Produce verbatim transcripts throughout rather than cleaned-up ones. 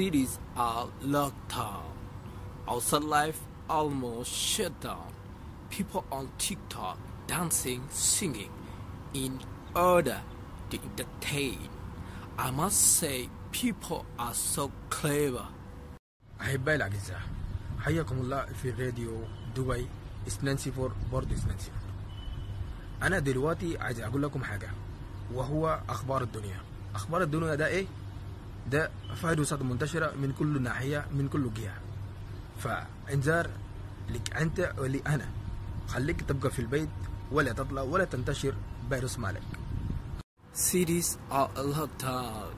cities are locked down. Outside life almost shut down. People on TikTok dancing, singing in order to entertain. I must say, people are so clever. أحبائي الأعزاء، حياكم الله في راديو دبي اثنين صفر برضه اثنين صفر. أنا دلوقتي عايز أقول لكم حاجة، وهو أخبار الدنيا. أخبار الدنيا ده إيه؟ ده فيروسات منتشرة من كل ناحية من كل جهة. فإنذار لك أنت ولي أنا، خليك تبقى في البيت ولا تطلع ولا تنتشر فيروس مالك. Cities are locked down.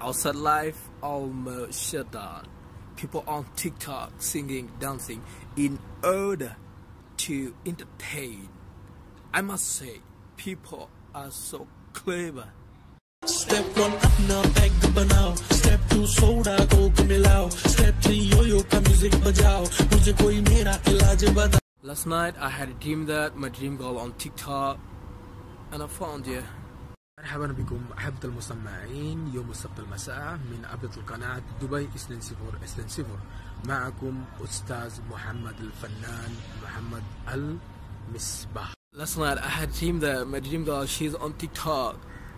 Outside life almost shut down. People on TikTok singing, dancing in order to entertain. I must say, people are so clever. Step one up now, egg banao. Step two soda coke milao. Step three yo-yo ka music bajao. Mujhe koi mera ilaaj bata. Last night I had a dream that my dream girl on TikTok and I found you. مرحبا بكم أحبة المستمعين يوم السبت المساء من عبدة القناة دبي اثنين صفر اثنين صفر. معكم أستاذ محمد الفنان محمد المصباح. Last night I had a dream that my dream girl she's on TikTok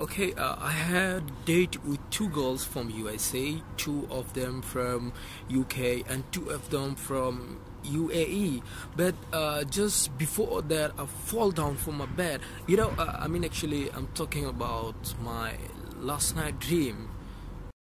Okay, uh, I had a date with two girls from U S A, two of them from U K, and two of them from U A E. But uh, just before that, I fall down from my bed. You know, uh, I mean, actually, I'm talking about my last night dream.